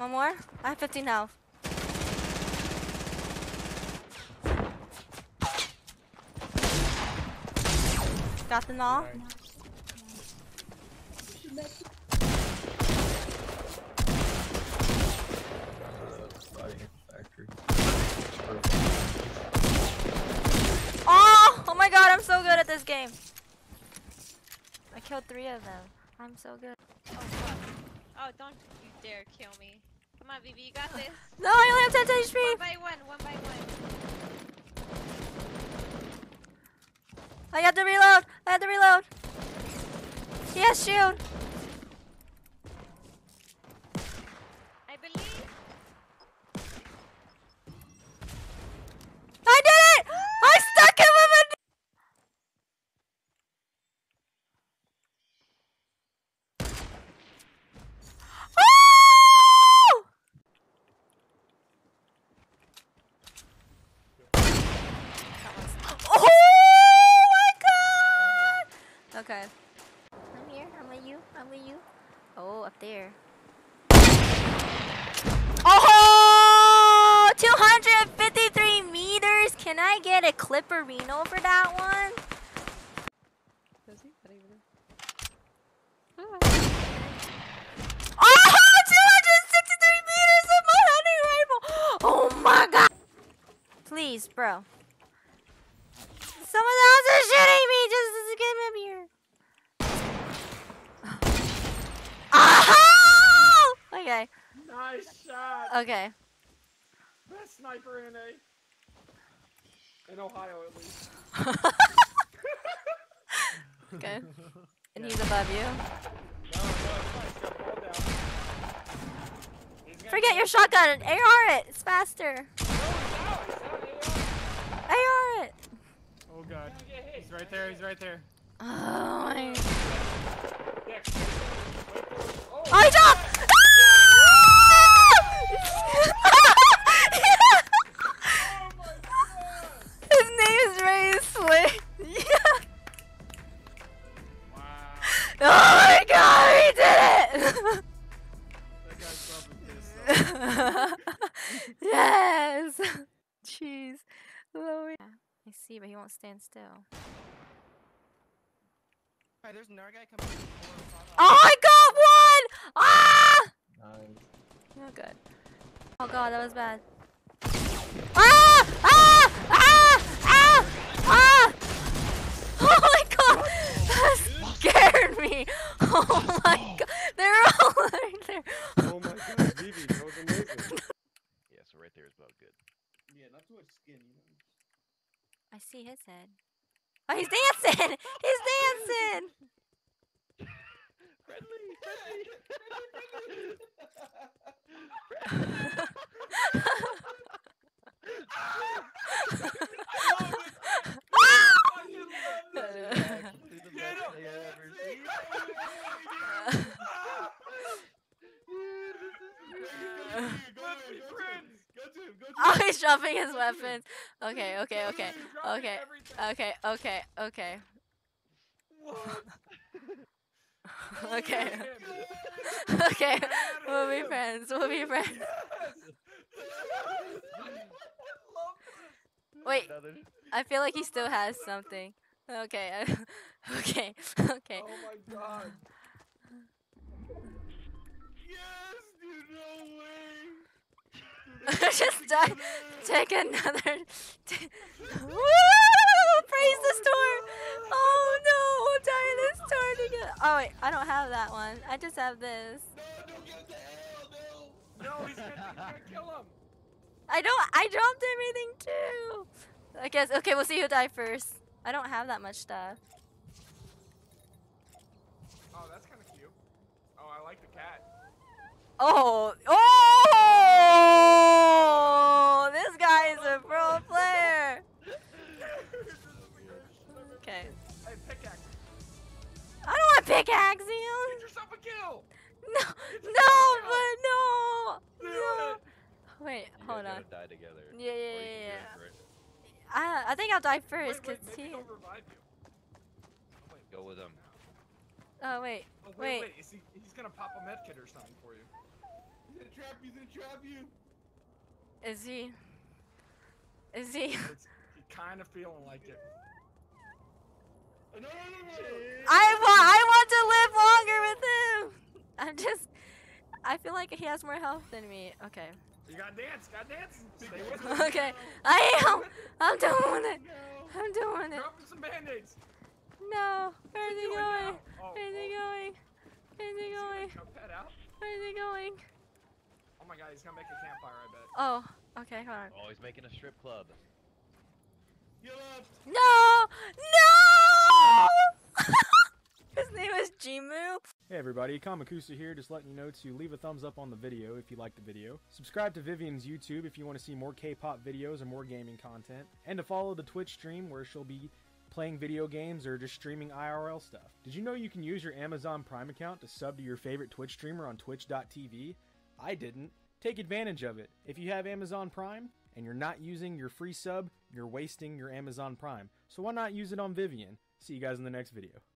One more? I have 15 health. Got them all. Oh! Oh my god, I'm so good at this game. I killed 3 of them. I'm so good. Oh fuck. Oh, don't you dare kill me. Come on, Vivi, you got this. No, I only have 10 HP. One by one. I had to reload! I had to reload! He has shield! I believe! I did it! I stuck him with a... Oh! Oh! Okay. I'm here. I'm with you. I'm with you. Oh, up there. Oh! 253 meters! Can I get a clipperino for that one? Does he? I don't even know. Ah. Oh! 263 meters of my hunting rifle! Oh my god! Please, bro. Someone else is shooting me just to get him here. Oh! Okay. Nice shot. Okay. Best sniper in A. In Ohio, at least. Okay. And he's above you. No, forget your shotgun and AR it. It's faster. AR it. Oh god. He's right there, he's right there. Oh my... Oh, he dropped! His name is Ray Slick. Yeah. Wow. Oh my god, he did it! That guy's this. Yes! Jeez. Lord. I see, but he won't stand still. Alright, there's another guy coming. Oh, I got one! Ah! Nice. Oh, good. Oh god, that was bad. Ah! Ah! Ah! Ah! Ah! Oh my god! That scared me! Oh my god! They're all right there. Oh my god, Vivi, that was amazing. Yeah, so right there is about good. Yeah, not too much skin, you know. I see his head. Oh, he's dancing! He's dancing! Friendly! Friendly! Oh, he's dropping his weapons. Okay, okay, okay, okay, okay, okay, okay. Okay. Okay. We'll be friends. We'll be friends. Wait. I feel like he still has something. Okay. Okay. Okay. Oh my god. Yes, dude. No way. Just die. Take another. Woo! Praise the storm. Oh no, die this storm again. Oh wait, I don't have that one. I just have this. No, don't get the hell, no. No, he's gonna kill him. I dropped everything too. I guess. Okay, we'll see who died first. I don't have that much stuff. Oh, that's kind of cute. Oh, I like the cat. Oh. Oh. This guy is a pro player! Okay. Hey, pickaxe. I don't want pickaxe you! Get yourself a kill! No, no, but no! No! Wait, hold on. Die together. Yeah, yeah, yeah, yeah. I think I'll die first, cause he... Wait, go with him. Oh, wait, wait. He's gonna pop a medkit or something for you. gonna trap you, he's gonna trap you. Is he? Is he? It's kind of feeling like it. No, no, no, no, no. I want to live longer with him. I feel like he has more health than me. Okay. You gotta dance. Gotta dance. Stay with him. Okay. I am. I'm doing it. No. I'm doing it. Dropping some band-aids. No. Where's he going? Where's he going? Where's he going? Where's he going? Oh my God, he's gonna make a campfire, I bet. Oh. Okay, hold on. Oh, he's making a strip club. Get up. No! No! His name is Gmoop. Hey everybody, Kamakusa here, just letting you know to leave a thumbs up on the video if you liked the video. Subscribe to Vivian's YouTube if you want to see more K-pop videos and more gaming content. And to follow the Twitch stream where she'll be playing video games or just streaming IRL stuff. Did you know you can use your Amazon Prime account to sub to your favorite Twitch streamer on twitch.tv? I didn't. Take advantage of it. If you have Amazon Prime and you're not using your free sub, you're wasting your Amazon Prime. So why not use it on Vivian? See you guys in the next video.